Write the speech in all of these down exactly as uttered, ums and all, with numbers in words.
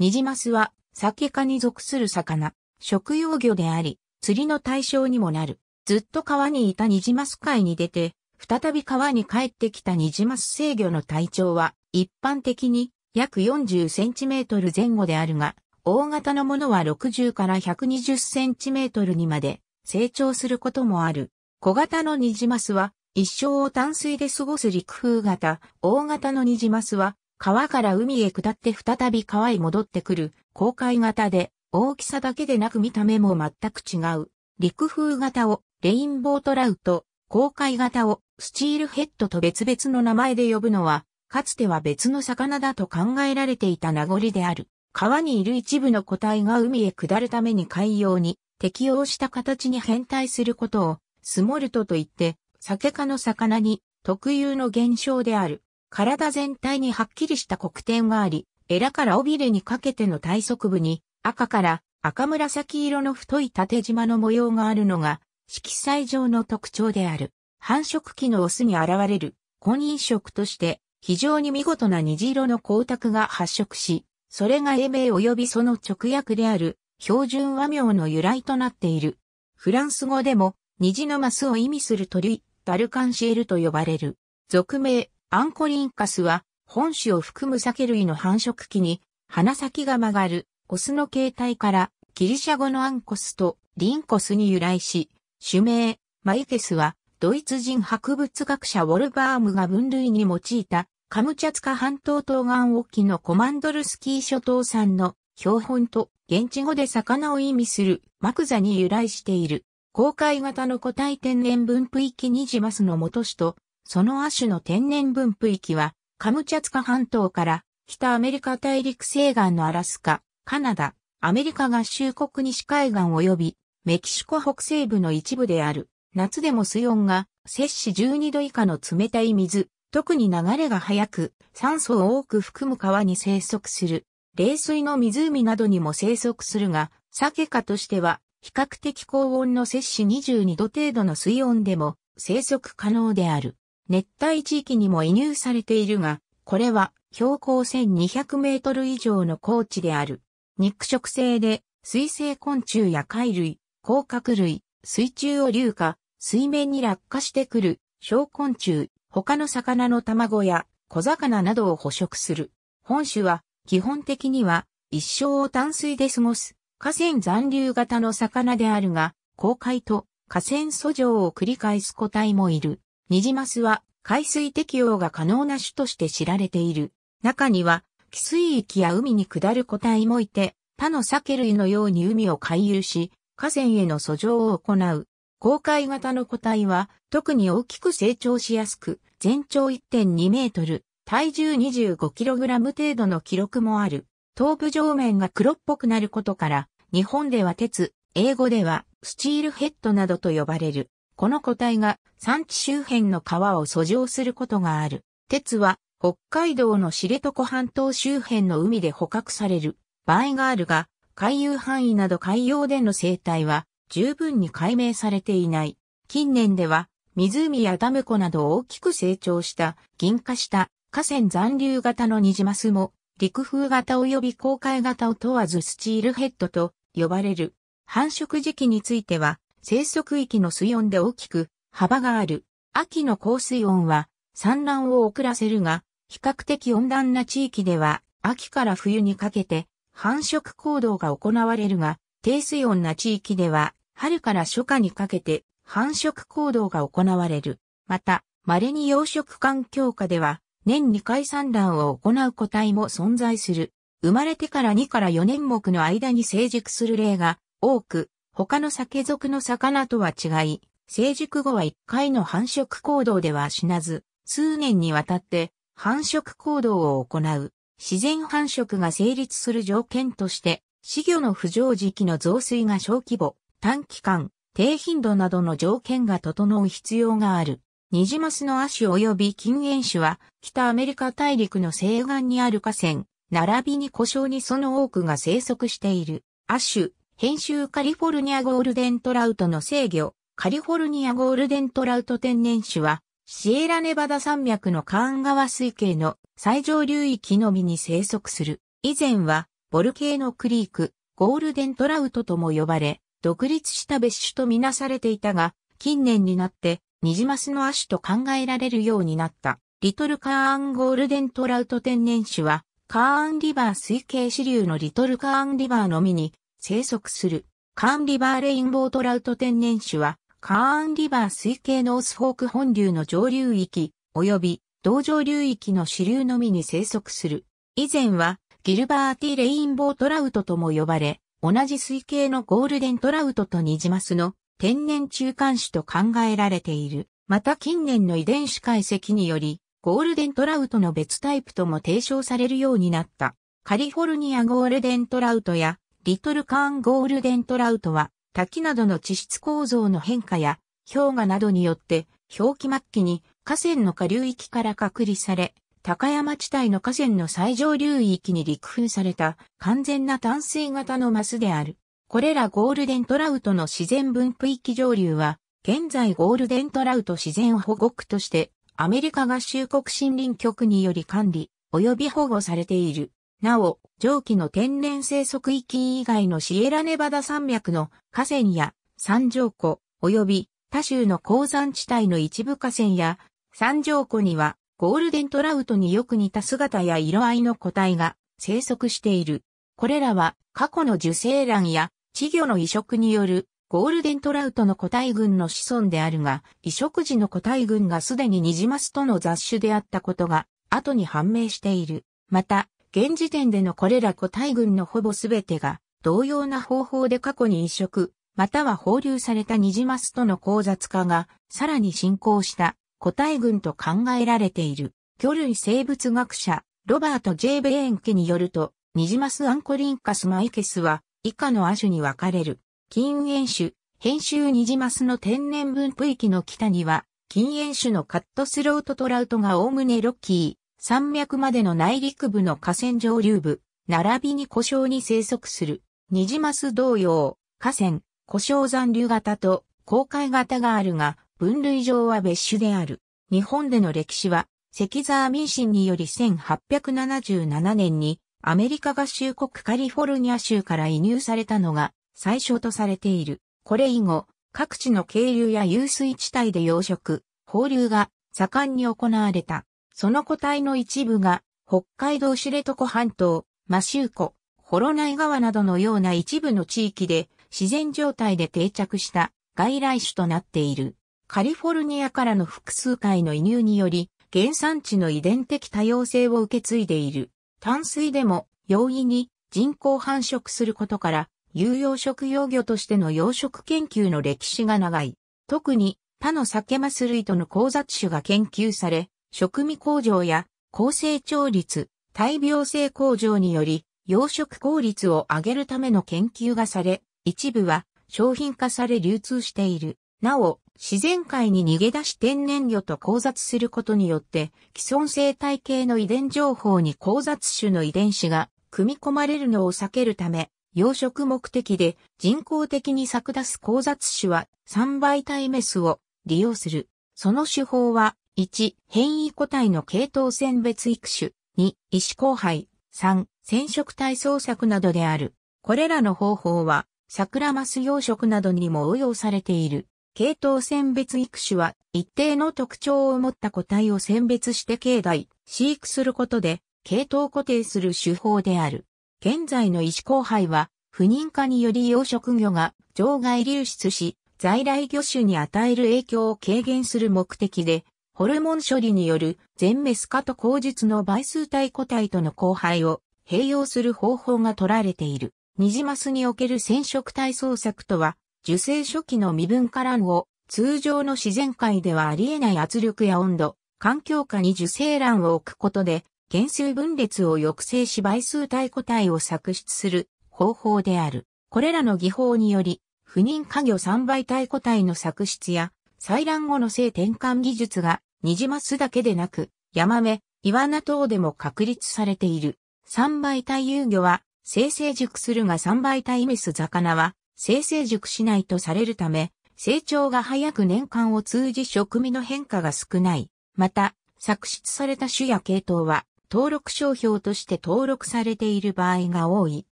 ニジマスは、鮭科に属する魚、食用魚であり、釣りの対象にもなる。ずっと川にいたニジマス海に出て、再び川に帰ってきたニジマス成魚の体長は、一般的に約よんじゅうセンチメートル前後であるが、大型のものはろくじゅうからひゃくにじゅうセンチメートルにまで成長することもある。小型のニジマスは一生を淡水で過ごす陸風型、大型のニジマスは川から海へ下って再び川へ戻ってくる航海型で、大きさだけでなく見た目も全く違う。陸風型をレインボートラウト、航海型をスチールヘッドと別々の名前で呼ぶのは、かつては別の魚だと考えられていた名残である。川にいる一部の個体が海へ下るために海洋に適応した形に変態することをスモルトといって、鮭科の魚に特有の現象である。体全体にはっきりした黒点があり、エラから尾びれにかけての体側部に赤から赤紫色の太い縦縞の模様があるのが色彩上の特徴である。繁殖期のオスに現れる婚姻色として非常に見事な虹色の光沢が発色し、それが英名及びその直訳である標準和名の由来となっている。フランス語でも虹のマスを意味する鳥、ダルカンシエルと呼ばれる。俗名、アンコリンカスは本種を含む鮭類の繁殖期に鼻先が曲がるオスの形態からギリシャ語のアンコスとリンコスに由来し、種名、マイケスはドイツ人博物学者ウォルバームが分類に用いたカムチャツカ半島東岸沖のコマンドルスキー諸島産の標本と現地語で魚を意味するマクザに由来している。航海型の個体天然分布域ニジマスの元種とその亜種の天然分布域はカムチャツカ半島から北アメリカ大陸西岸のアラスカ、カナダ、アメリカ合衆国西海岸及びメキシコ北西部の一部である。夏でも水温が摂氏じゅうにど以下の冷たい水。特に流れが速く、酸素を多く含む川に生息する。冷水の湖などにも生息するが、鮭科としては、比較的高温の摂氏にじゅうにど程度の水温でも生息可能である。熱帯地域にも移入されているが、これは標高せんにひゃくメートル以上の高地である。肉食性で、水生昆虫や貝類、甲殻類、水中を流下、水面に落下してくる小昆虫、他の魚の卵や小魚などを捕食する。本種は基本的には一生を淡水で過ごす河川残留型の魚であるが、航海と河川遡上を繰り返す個体もいる。ニジマスは海水適応が可能な種として知られている。中には汽水域や海に下る個体もいて、他の鮭類のように海を回遊し、河川への遡上を行う。航海型の個体は特に大きく成長しやすく、全長 いってんにメートル、体重 にじゅうごキログラム 程度の記録もある。頭部上面が黒っぽくなることから、日本では鉄、英語ではスチールヘッドなどと呼ばれる。この個体が産地周辺の川を遡上することがある。鉄は北海道の知床半島周辺の海で捕獲される場合があるが、回遊範囲など海洋での生態は、十分に解明されていない。近年では、湖やダム湖など大きく成長した、銀化した、河川残留型のニジマスも、陸風型及び航海型を問わずスチールヘッドと呼ばれる。繁殖時期については、生息域の水温で大きく、幅がある。秋の高水温は、産卵を遅らせるが、比較的温暖な地域では、秋から冬にかけて、繁殖行動が行われるが、低水温な地域では、春から初夏にかけて繁殖行動が行われる。また、稀に養殖環境下では年にかい産卵を行う個体も存在する。生まれてからにからよねんもくの間に成熟する例が多く、他の鮭属の魚とは違い、成熟後はいっかいの繁殖行動では死なず、数年にわたって繁殖行動を行う。自然繁殖が成立する条件として、仔魚の浮上時期の増水が小規模。短期間、低頻度などの条件が整う必要がある。ニジマスの亜種及び近縁種は、北アメリカ大陸の西岸にある河川、並びに湖沼にその多くが生息している。亜種、編集カリフォルニアゴールデントラウトの成魚、カリフォルニアゴールデントラウト天然種は、シエラネバダ山脈のカーン川水系の最上流域のみに生息する。以前は、ボルケーノクリーク、ゴールデントラウトとも呼ばれ、独立した別種とみなされていたが、近年になってニジマスの亜種と考えられるようになった。リトルカーンゴールデントラウト天然種は、カーンリバー水系支流のリトルカーンリバーのみに生息する。カーンリバーレインボートラウト天然種は、カーンリバー水系ノースフォーク本流の上流域、及び同上流域の支流のみに生息する。以前は、ギルバーティレインボートラウトとも呼ばれ、同じ水系のゴールデントラウトとニジマスの天然中間種と考えられている。また近年の遺伝子解析により、ゴールデントラウトの別タイプとも提唱されるようになった。カリフォルニアゴールデントラウトやリトルカーンゴールデントラウトは、滝などの地質構造の変化や氷河などによって、氷期末期に河川の下流域から隔離され、高山地帯の河川の最上流域に陸封された完全な淡水型のマスである。これらゴールデントラウトの自然分布域上流は、現在ゴールデントラウト自然保護区として、アメリカ合衆国森林局により管理、及び保護されている。なお、上記の天然生息域以外のシエラネバダ山脈の河川や三条湖、及び他州の鉱山地帯の一部河川や三条湖には、ゴールデントラウトによく似た姿や色合いの個体が生息している。これらは過去の受精卵や稚魚の移植によるゴールデントラウトの個体群の子孫であるが、移植時の個体群がすでにニジマスとの雑種であったことが後に判明している。また、現時点でのこれら個体群のほぼすべてが同様な方法で過去に移植、または放流されたニジマスとの交雑化がさらに進行した。個体群と考えられている。魚類生物学者、ロバート・ジェイ・ベーンケによると、ニジマスアンコリンカスマイケスは、以下の亜種に分かれる。近縁種、編集ニジマスの天然分布域の北には、近縁種のカットスロートトラウトがおおむねロッキー、山脈までの内陸部の河川上流部、並びに湖沼に生息する。ニジマス同様、河川、湖沼残留型と、公海型があるが、分類上は別種である。日本での歴史は、関澤民進によりせんはっぴゃくななじゅうななねんにアメリカ合衆国カリフォルニア州から移入されたのが最初とされている。これ以後、各地の渓流や湧水地帯で養殖、放流が盛んに行われた。その個体の一部が北海道知床半島、摩周湖、幌内川などのような一部の地域で自然状態で定着した外来種となっている。カリフォルニアからの複数回の移入により、原産地の遺伝的多様性を受け継いでいる。淡水でも容易に人工繁殖することから、有用食用魚としての養殖研究の歴史が長い。特に他のサケマス類との交雑種が研究され、食味向上や高成長率、耐病性向上により、養殖効率を上げるための研究がされ、一部は商品化され流通している。なお、自然界に逃げ出し天然魚と交雑することによって、既存生態系の遺伝情報に交雑種の遺伝子が組み込まれるのを避けるため、養殖目的で人工的に作出す交雑種は三倍体メスを利用する。その手法は、いち、変異個体の系統選別育種、に、異種交配、さん、染色体操作などである。これらの方法は、サクラマス養殖などにも応用されている。系統選別育種は一定の特徴を持った個体を選別して境内、飼育することで系統固定する手法である。現在の異種交配は不妊化により養殖魚が場外流出し在来魚種に与える影響を軽減する目的でホルモン処理による全メス化と後述の倍数体個体との交配を併用する方法が取られている。ニジマスにおける染色体操作とは受精初期の未分化卵を通常の自然界ではありえない圧力や温度、環境下に受精卵を置くことで減数分裂を抑制し倍数体個体を作出する方法である。これらの技法により不妊化魚さんばい体個体の作出や採卵後の性転換技術がニジマスだけでなくヤマメ、イワナ等でも確立されている。さんばい体遊魚は性成熟するがさんばい体メス魚は性成熟しないとされるため、成長が早く年間を通じ食味の変化が少ない。また、作出された種や系統は、登録商標として登録されている場合が多い。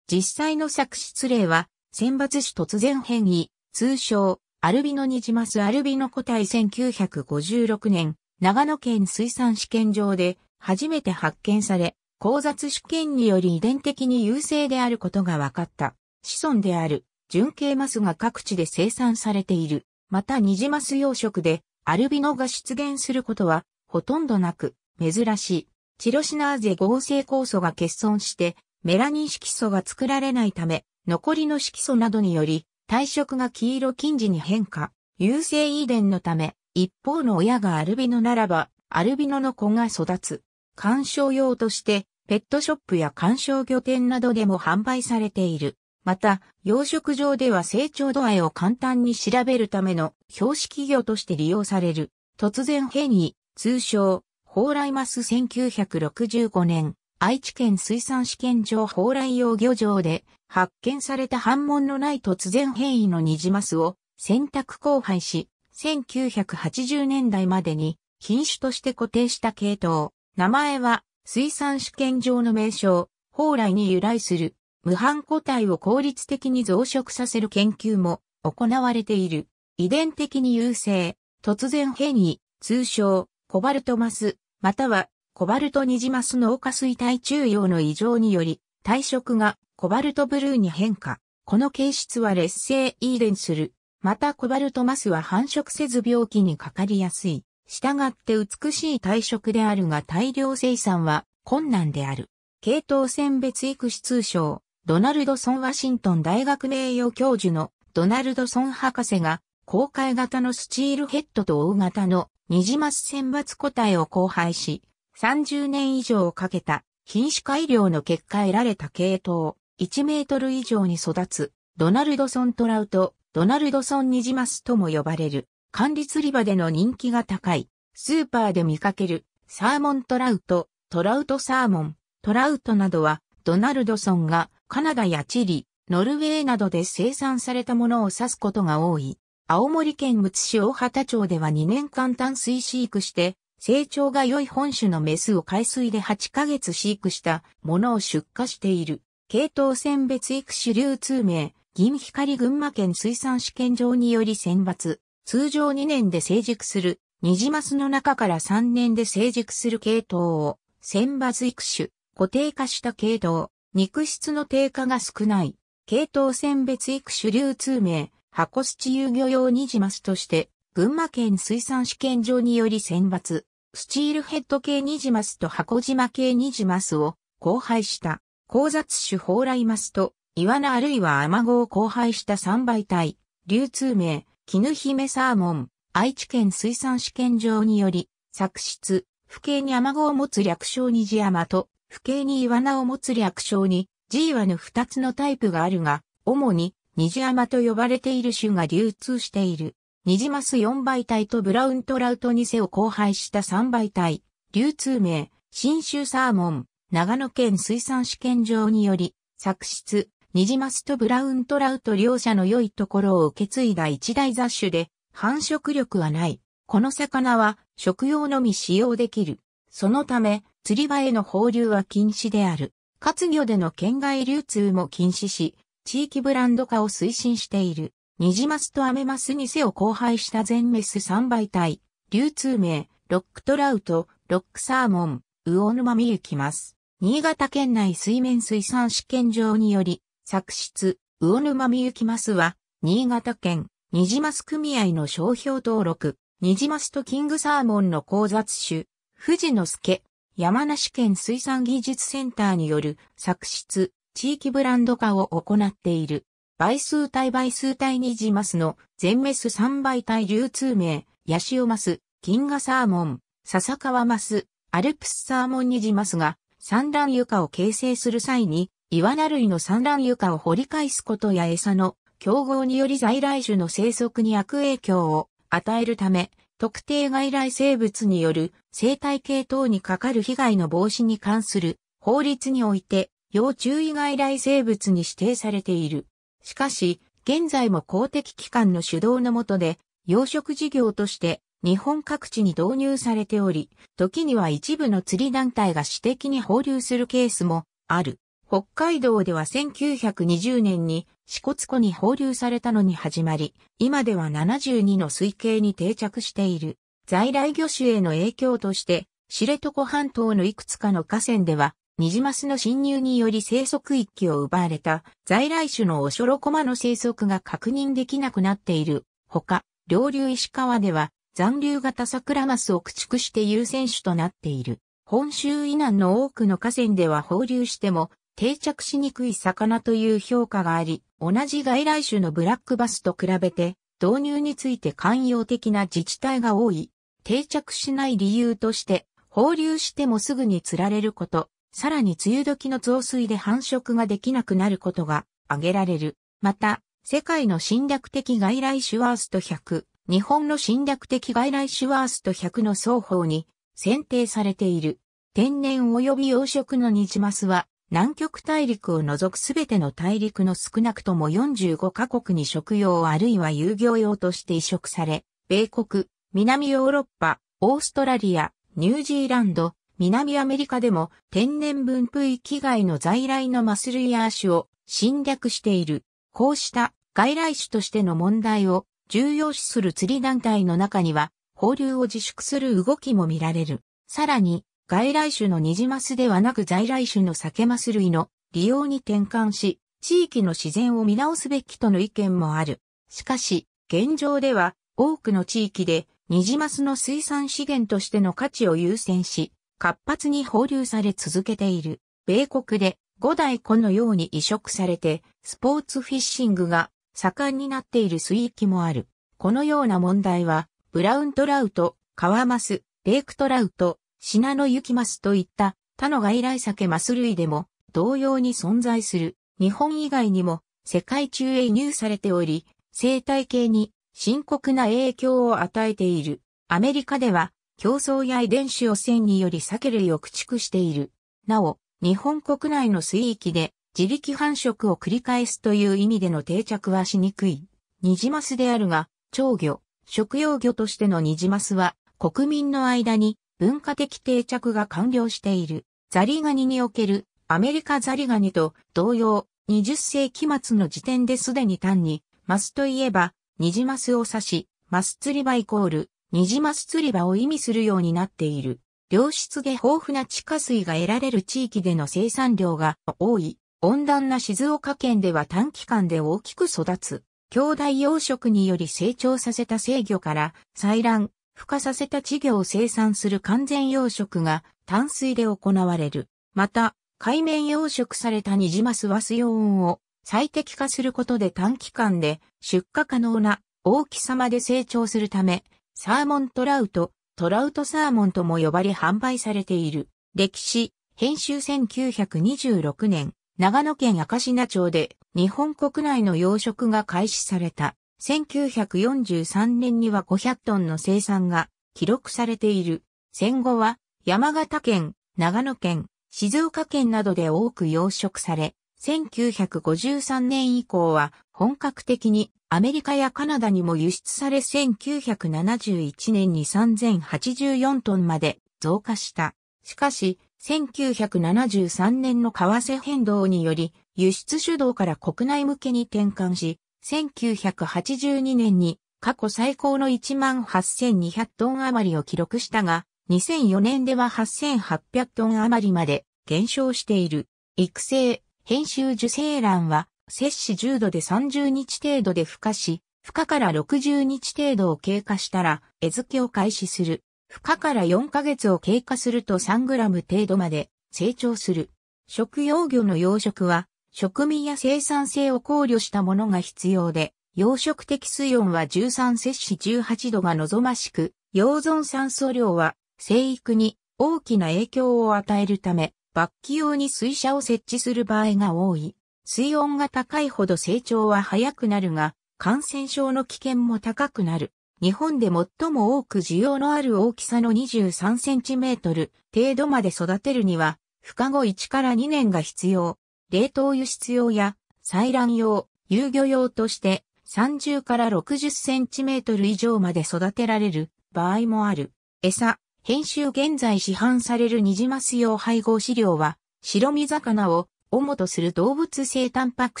実際の作出例は、選抜種突然変異、通称、アルビノニジマスアルビノ個体せんきゅうひゃくごじゅうろくねん、長野県水産試験場で初めて発見され、交雑試験により遺伝的に優勢であることが分かった。子孫である、純系マスが各地で生産されている。またニジマス養殖で、アルビノが出現することは、ほとんどなく、珍しい。チロシナーゼ合成酵素が欠損して、メラニン色素が作られないため、残りの色素などにより、体色が黄色金地に変化。優性遺伝のため、一方の親がアルビノならば、アルビノの子が育つ。観賞用として、ペットショップや観賞魚店などでも販売されている。また、養殖場では成長度合いを簡単に調べるための標識魚として利用される。突然変異、通称、蓬莱マスせんきゅうひゃくろくじゅうごねん、愛知県水産試験場蓬莱養魚場で発見された反問のない突然変異のニジマスを選択交配し、せんきゅうひゃくはちじゅうねんだいまでに品種として固定した系統。名前は水産試験場の名称、蓬莱に由来する無反個体を効率的に増殖させる研究も行われている。遺伝的に優勢、突然変異、通称、コバルトマス、またはコバルトニジマスのオカ水体中葉の異常により、体色がコバルトブルーに変化。この形質は劣性遺伝する。またコバルトマスは繁殖せず病気にかかりやすい。したがって美しい体色であるが大量生産は困難である。系統選別育種通称、ドナルドソン・ワシントン大学名誉教授のドナルドソン博士が、公開型のスチールヘッドと大型のニジマス選抜個体を交配し、さんじゅうねん以上かけた品種改良の結果得られた系統、いちメートル以上に育つ、ドナルドソントラウト、ドナルドソンニジマスとも呼ばれる。管理釣り場での人気が高い、スーパーで見かける、サーモントラウト、トラウトサーモン、トラウトなどは、ドナルドソンがカナダやチリ、ノルウェーなどで生産されたものを指すことが多い。青森県むつ市大畑町ではにねんかん淡水飼育して、成長が良い本種のメスを海水ではちかげつ飼育したものを出荷している。系統選別育種流通名、銀光群馬県水産試験場により選抜。通常にねんで成熟する、ニジマスの中からさんねんで成熟する系統を、選抜育種、固定化した系統、肉質の低下が少ない。系統選別育種流通名、箱スチ遊漁用ニジマスとして、群馬県水産試験場により選抜、スチールヘッド系ニジマスと箱島系ニジマスを交配した、交雑種蓬莱マスと、イワナあるいはアマゴを交配したさんばい体、流通名、絹姫サーモン、愛知県水産試験場により、作出、父系にアマゴを持つ略称にジアマと、父系にイワナを持つ略称に、ジイワの二つのタイプがあるが、主に、ニジアマと呼ばれている種が流通している。ニジマスよんばい体とブラウントラウトにせを交配したさんばい体、流通名、信州サーモン、長野県水産試験場により、作出、ニジマスとブラウントラウト両者の良いところを受け継いだ一大雑種で繁殖力はない。この魚は食用のみ使用できる。そのため釣り場への放流は禁止である。活魚での県外流通も禁止し、地域ブランド化を推進している。ニジマスとアメマスにせを交配した全メスさんばい体。流通名、ロックトラウト、ロックサーモン、魚沼みゆきマス。新潟県内水面水産試験場により、作出、魚沼みゆきマスは、新潟県、ニジマス組合の商標登録、ニジマスとキングサーモンの交雑種、藤之助、山梨県水産技術センターによる、作出、地域ブランド化を行っている。倍数体倍数体ニジマスの、全メスさんばい体流通名、ヤシオマス、金河サーモン、笹川マス、アルプスサーモンニジマスが、産卵床を形成する際に、イワナ類の産卵床を掘り返すことや餌の競合により在来種の生息に悪影響を与えるため、特定外来生物による生態系等にかかる被害の防止に関する法律において要注意外来生物に指定されている。しかし、現在も公的機関の主導の下で養殖事業として日本各地に導入されており、時には一部の釣り団体が私的に放流するケースもある。北海道ではせんきゅうひゃくにじゅうねんに支笏湖に放流されたのに始まり、今ではななじゅうにの水系に定着している。在来魚種への影響として、知床半島のいくつかの河川では、ニジマスの侵入により生息域を奪われた在来種のオショロコマの生息が確認できなくなっている。ほか、両流石川では、残留型サクラマスを駆逐して優占種となっている。本州以南の多くの河川では放流しても定着しにくい魚という評価があり、同じ外来種のブラックバスと比べて導入について寛容的な自治体が多い。定着しない理由として、放流してもすぐに釣られること、さらに梅雨時の増水で繁殖ができなくなることが挙げられる。また、世界の侵略的外来種ワーストひゃく。日本の侵略的外来種ワーストひゃくの双方に選定されている。天然及び養殖のニジマスは南極大陸を除くすべての大陸の少なくともよんじゅうごカ国に食用あるいは遊漁用として移植され、米国、南ヨーロッパ、オーストラリア、ニュージーランド、南アメリカでも天然分布域外の在来のマス類やアシを侵略している。こうした外来種としての問題を重要視する釣り団体の中には、放流を自粛する動きも見られる。さらに、外来種のニジマスではなく在来種のサケマス類の利用に転換し、地域の自然を見直すべきとの意見もある。しかし、現状では、多くの地域で、ニジマスの水産資源としての価値を優先し、活発に放流され続けている。米国で、五大湖のように移植されて、スポーツフィッシングが、盛んになっている水域もある。このような問題は、ブラウントラウト、カワマス、レークトラウト、シナノユキマスといった他の外来サケマス類でも同様に存在する。日本以外にも世界中へ輸入されており、生態系に深刻な影響を与えている。アメリカでは競争や遺伝子汚染によりサケ類を駆逐している。なお、日本国内の水域で自力繁殖を繰り返すという意味での定着はしにくい。ニジマスであるが、釣魚、食用魚としてのニジマスは、国民の間に文化的定着が完了している。ザリガニにおけるアメリカザリガニと同様、にじゅっせいき末の時点ですでに単に、マスといえば、ニジマスを指し、マス釣り場イコール、ニジマス釣り場を意味するようになっている。良質で豊富な地下水が得られる地域での生産量が多い。温暖な静岡県では短期間で大きく育つ。兄弟養殖により成長させた成魚から採卵、孵化させた稚魚を生産する完全養殖が淡水で行われる。また、海面養殖されたニジマスは水温を最適化することで短期間で出荷可能な大きさまで成長するため、サーモントラウト、トラウトサーモンとも呼ばれ販売されている。歴史、編集せんきゅうひゃくにじゅうろくねん。長野県明科町で日本国内の養殖が開始された。せんきゅうひゃくよんじゅうさんねんにはごひゃくトンの生産が記録されている。戦後は山形県、長野県、静岡県などで多く養殖され、せんきゅうひゃくごじゅうさんねん以降は本格的にアメリカやカナダにも輸出されせんきゅうひゃくななじゅういちねんにさんぜんはちじゅうよんトンまで増加した。しかし、せんきゅうひゃくななじゅうさんねんの為替変動により輸出主導から国内向けに転換し、せんきゅうひゃくはちじゅうにねんに過去最高の いちまんはっせんにひゃくトン余りを記録したが、にせんよねんでは はっせんはっぴゃくトン余りまで減少している。育成、編集受精卵は摂氏じゅうどでさんじゅうにち程度で孵化し、孵化からろくじゅうにち程度を経過したら餌付けを開始する。孵化からよんかげつを経過するとさんグラム程度まで成長する。食用魚の養殖は食味や生産性を考慮したものが必要で、養殖的水温はじゅうさん摂氏じゅうはちどが望ましく、溶存酸素量は生育に大きな影響を与えるため、バッキ用に水車を設置する場合が多い。水温が高いほど成長は早くなるが、感染症の危険も高くなる。日本で最も多く需要のある大きさのにじゅうさんセンチメートル程度まで育てるには、孵化後いちからにねんが必要。冷凍輸出用や採卵用、遊漁用としてさんじゅうからろくじゅっセンチメートル以上まで育てられる場合もある。餌、編集現在市販されるニジマス用配合飼料は、白身魚を主とする動物性タンパク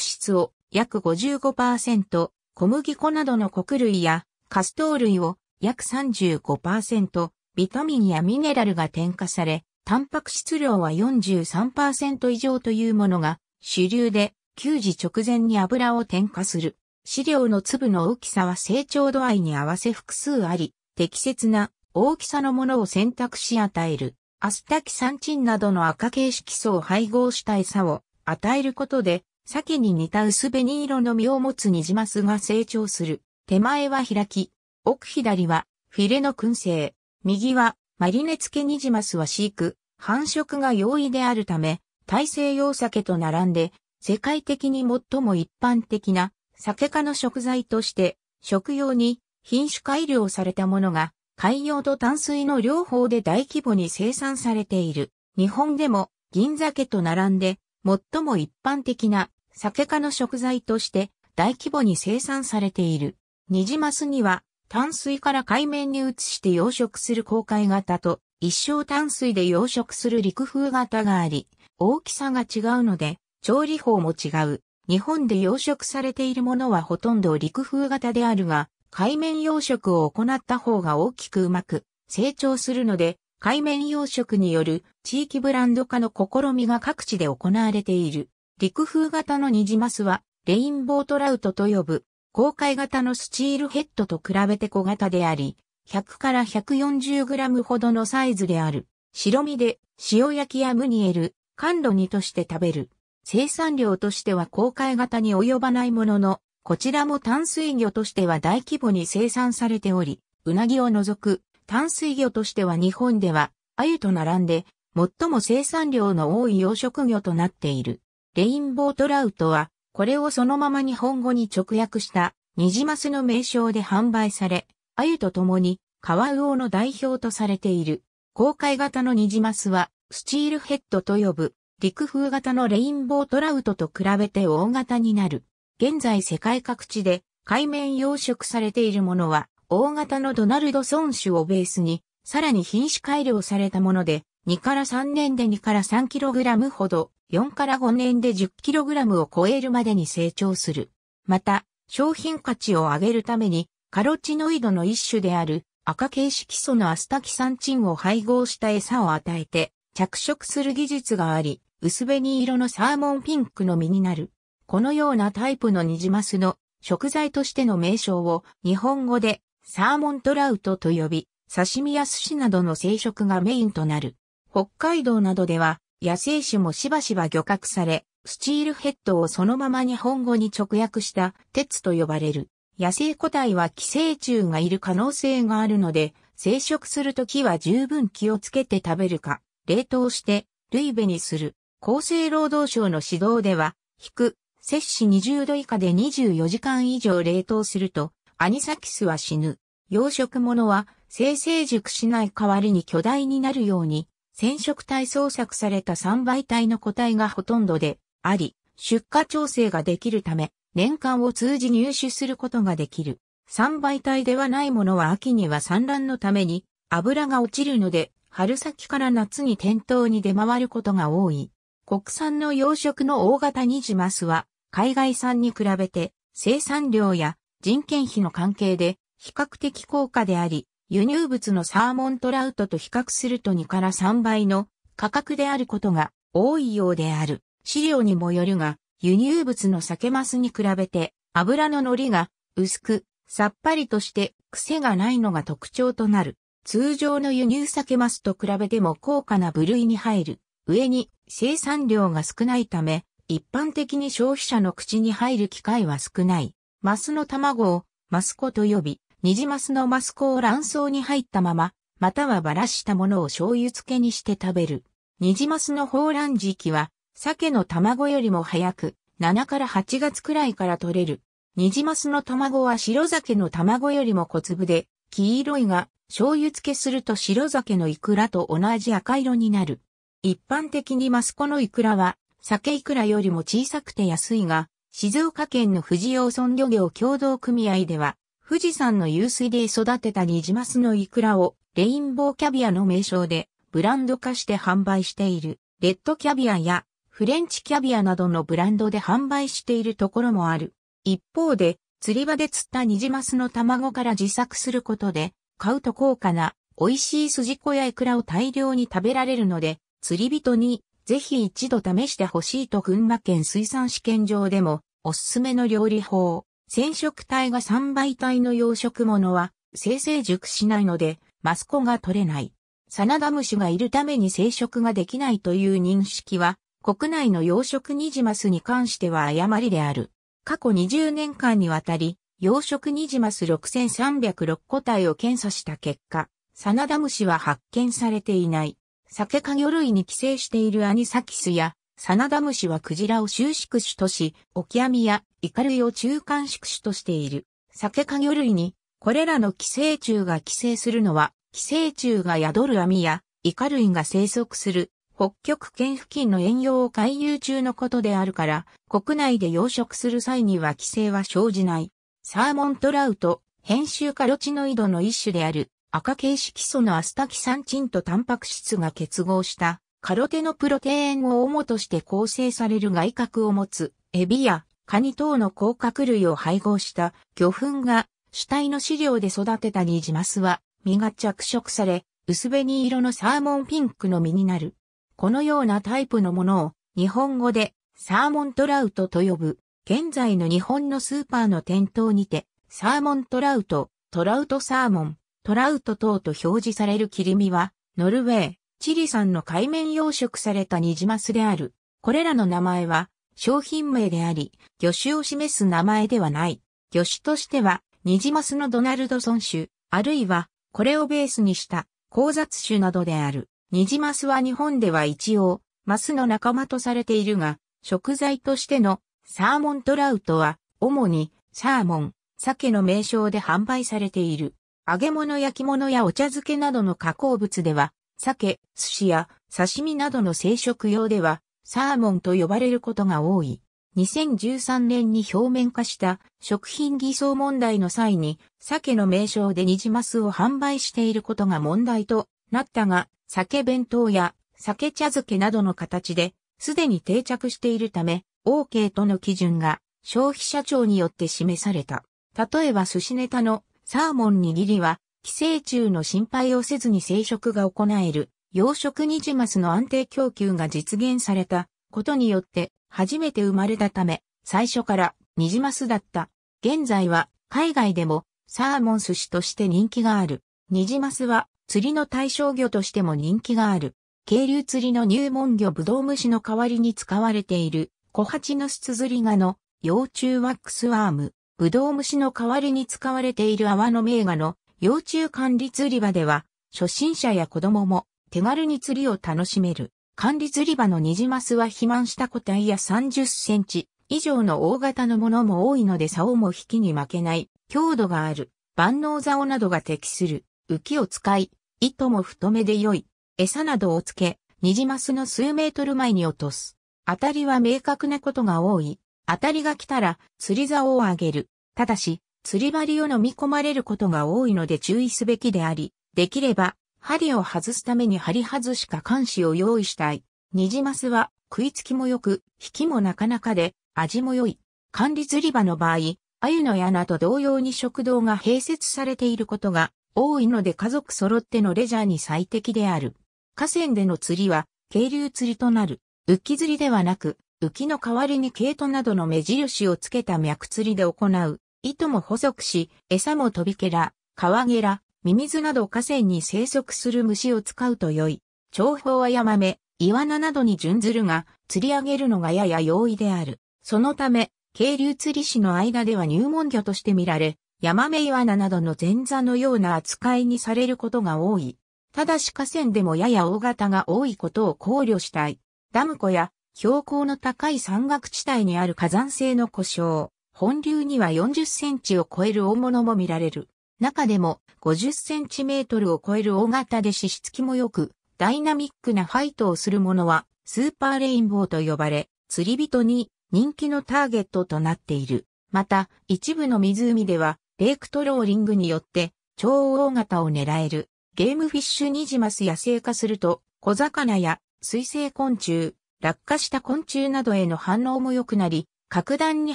質を約 ごじゅうごパーセント、小麦粉などの穀類やカストー類を約 さんじゅうごパーセント、ビタミンやミネラルが添加され、タンパク質量は よんじゅうさんパーセント 以上というものが主流で、給仕直前に油を添加する。飼料の粒の大きさは成長度合いに合わせ複数あり、適切な大きさのものを選択し与える。アスタキサンチンなどの赤系色素を配合した餌を与えることで、鮭に似た薄紅色の実を持つニジマスが成長する。手前は開き、奥左はフィレの燻製。右はマリネ付けニジマスは飼育、繁殖が容易であるため、大西洋鮭と並んで、世界的に最も一般的な鮭科の食材として、食用に品種改良されたものが、海洋と淡水の両方で大規模に生産されている。日本でも銀鮭と並んで最も一般的な鮭科の食材として大規模に生産されている。ニジマスには淡水から海面に移して養殖する公海型と一生淡水で養殖する陸風型があり、大きさが違うので調理法も違う。日本で養殖されているものはほとんど陸風型であるが、海面養殖を行った方が大きくうまく成長するので、海面養殖による地域ブランド化の試みが各地で行われている。陸風型のニジマスはレインボートラウトと呼ぶ、公海型のスチールヘッドと比べて小型であり、ひゃくからひゃくよんじゅうグラムほどのサイズである。白身で塩焼きやムニエル、甘露煮として食べる。生産量としては公海型に及ばないものの、こちらも淡水魚としては大規模に生産されており、うなぎを除く淡水魚としては日本では鮎と並んで最も生産量の多い養殖魚となっている。レインボートラウトはこれをそのまま日本語に直訳したニジマスの名称で販売され、鮎と共にカワウオの代表とされている。公海型のニジマスはスチールヘッドと呼ぶ陸風型のレインボートラウトと比べて大型になる。現在世界各地で海面養殖されているものは大型のドナルドソン種をベースにさらに品種改良されたものでにからさんねんでにからさんキログラムほどよんからごねんでじゅっキログラムを超えるまでに成長する。また商品価値を上げるためにカロテノイドの一種である赤系色素のアスタキサンチンを配合した餌を与えて着色する技術があり薄紅色のサーモンピンクの実になる。このようなタイプのニジマスの食材としての名称を日本語でサーモントラウトと呼び、刺身や寿司などの生食がメインとなる。北海道などでは野生種もしばしば漁獲され、スチールヘッドをそのまま日本語に直訳した鉄と呼ばれる。野生個体は寄生虫がいる可能性があるので、生食するときは十分気をつけて食べるか、冷凍してルイベにする。厚生労働省の指導では、引く。摂氏にじゅうど以下でにじゅうよじかん以上冷凍すると、アニサキスは死ぬ。養殖物は生成熟しない代わりに巨大になるように、染色体操作された三倍体の個体がほとんどであり、出荷調整ができるため、年間を通じ入手することができる。三倍体ではないものは秋には産卵のために、脂が落ちるので、春先から夏に店頭に出回ることが多い。国産の養殖の大型ニジマスは、海外産に比べて生産量や人件費の関係で比較的高価であり、輸入物のサーモントラウトと比較するとにからさんばいの価格であることが多いようである。飼料にもよるが、輸入物のサケマスに比べて脂の乗りが薄くさっぱりとして癖がないのが特徴となる。通常の輸入サケマスと比べても高価な部類に入る。上に生産量が少ないため、一般的に消費者の口に入る機会は少ない。マスの卵をマスコと呼び、ニジマスのマスコを卵巣に入ったまま、またはばらしたものを醤油漬けにして食べる。ニジマスの抱卵時期は、鮭の卵よりも早く、しちからはちがつくらいから取れる。ニジマスの卵は白鮭の卵よりも小粒で、黄色いが、醤油漬けすると白鮭のイクラと同じ赤色になる。一般的にマスコのイクラは、鮭イクラよりも小さくて安いが、静岡県の富士養豚漁業協同組合では、富士山の湧水で育てたニジマスのイクラをレインボーキャビアの名称でブランド化して販売している。レッドキャビアやフレンチキャビアなどのブランドで販売しているところもある。一方で釣り場で釣ったニジマスの卵から自作することで買うと高価な美味しいすじこやイクラを大量に食べられるので釣り人にぜひ一度試してほしいと群馬県水産試験場でもおすすめの料理法。染色体がさんばい体の養殖物は精製熟しないのでマスコが取れない。サナダムシがいるために生殖ができないという認識は国内の養殖ニジマスに関しては誤りである。過去にじゅうねんかんにわたり養殖ニジマスろくせんさんびゃくろっこたいを検査した結果、サナダムシは発見されていない。サケ科魚類に寄生しているアニサキスやサナダムシはクジラを終縮種とし、オキアミやイカ類を中間宿主としている。サケ科魚類に、これらの寄生虫が寄生するのは、寄生虫が宿る網やイカ類が生息する北極圏付近の遠洋回遊中のことであるから、国内で養殖する際には寄生は生じない。サーモントラウト、編集カロチノイドの一種である赤系色素のアスタキサンチンとタンパク質が結合した。カロテノプロテインを主として構成される外殻を持つエビやカニ等の甲殻類を配合した魚粉が主体の飼料で育てたニジマスは身が着色され薄紅色のサーモンピンクの身になる。このようなタイプのものを日本語でサーモントラウトと呼ぶ。現在の日本のスーパーの店頭にてサーモントラウト、トラウトサーモン、トラウト等と表示される切り身はノルウェー、チリ産の海面養殖されたニジマスである。これらの名前は商品名であり、魚種を示す名前ではない。魚種としては、ニジマスのドナルドソン種、あるいはこれをベースにした交雑種などである。ニジマスは日本では一応、マスの仲間とされているが、食材としてのサーモントラウトは、主にサーモン、鮭の名称で販売されている。揚げ物焼き物やお茶漬けなどの加工物では、鮭、寿司や刺身などの生食用ではサーモンと呼ばれることが多い。にせんじゅうさんねんに表面化した食品偽装問題の際に鮭の名称でニジマスを販売していることが問題となったが、鮭弁当や鮭茶漬けなどの形ですでに定着しているため オーケー との基準が消費者庁によって示された。例えば寿司ネタのサーモン握りは寄生虫の心配をせずに生殖が行える養殖ニジマスの安定供給が実現されたことによって初めて生まれたため最初からニジマスだった。現在は海外でもサーモン寿司として人気がある。ニジマスは釣りの対象魚としても人気がある。渓流釣りの入門魚ブドウ虫の代わりに使われているコハチヌスツズリガの幼虫ワックスワーム。ブドウ虫の代わりに使われているアワノメイガの幼虫管理釣り場では、初心者や子供も手軽に釣りを楽しめる。管理釣り場のニジマスは肥満した個体やさんじゅっセンチ以上の大型のものも多いので竿も引きに負けない強度がある。万能竿などが適する。浮きを使い、糸も太めで良い。餌などをつけ、ニジマスの数メートル前に落とす。当たりは明確なことが多い。当たりが来たら釣り竿を上げる。ただし、釣り針を飲み込まれることが多いので注意すべきであり、できれば、針を外すために針外しか鉗子を用意したい。ニジマスは食いつきも良く、引きもなかなかで、味も良い。管理釣り場の場合、鮎の穴と同様に食堂が併設されていることが多いので家族揃ってのレジャーに最適である。河川での釣りは、渓流釣りとなる。浮き釣りではなく、浮きの代わりに毛糸などの目印をつけた脈釣りで行う。糸も細くし、餌も飛びけら、川ゲラ、ミミズなど河川に生息する虫を使うと良い。長方はヤマメ、イワナなどに準ずるが、釣り上げるのがやや容易である。そのため、渓流釣り師の間では入門魚として見られ、ヤマメイワナなどの前座のような扱いにされることが多い。ただし河川でもやや大型が多いことを考慮したい。ダム湖や標高の高い山岳地帯にある火山性の湖沼。本流にはよんじゅっセンチを超える大物も見られる。中でもごじゅっセンチメートルを超える大型で脂質も良く、ダイナミックなファイトをするものはスーパーレインボーと呼ばれ、釣り人に人気のターゲットとなっている。また、一部の湖ではレイクトローリングによって超大型を狙えるゲームフィッシュニジマス野生化すると小魚や水生昆虫、落下した昆虫などへの反応も良くなり、格段に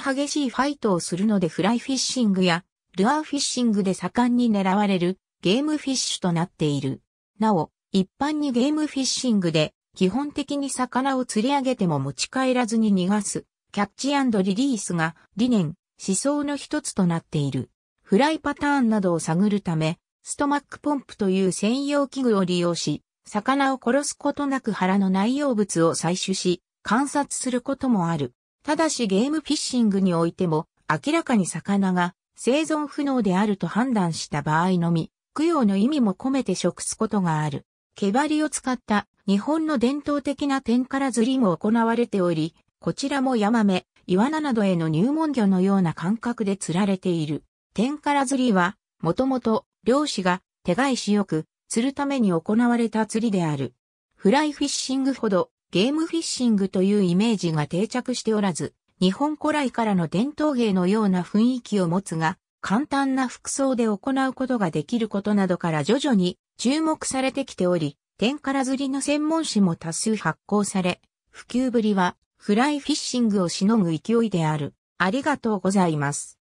激しいファイトをするのでフライフィッシングやルアーフィッシングで盛んに狙われるゲームフィッシュとなっている。なお、一般にゲームフィッシングで基本的に魚を釣り上げても持ち帰らずに逃がすキャッチ&リリースが理念、思想の一つとなっている。フライパターンなどを探るため、ストマックポンプという専用器具を利用し、魚を殺すことなく腹の内容物を採取し、観察することもある。ただしゲームフィッシングにおいても、明らかに魚が生存不能であると判断した場合のみ、供養の意味も込めて食すことがある。毛針を使った日本の伝統的な天から釣りも行われており、こちらもヤマメ、イワナなどへの入門魚のような感覚で釣られている。天から釣りは、もともと漁師が手返しよく釣るために行われた釣りである。フライフィッシングほどゲームフィッシングというイメージが定着しておらず、日本古来からの伝統芸のような雰囲気を持つが、簡単な服装で行うことができることなどから徐々に注目されてきており、天から釣りの専門誌も多数発行され、普及ぶりはフライフィッシングをしのぐ勢いである。ありがとうございます。